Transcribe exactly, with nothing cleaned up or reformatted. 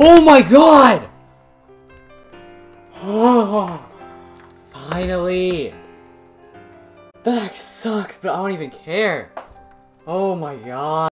Oh my god! Oh, finally! That axe sucks, but I don't even care. Oh my god.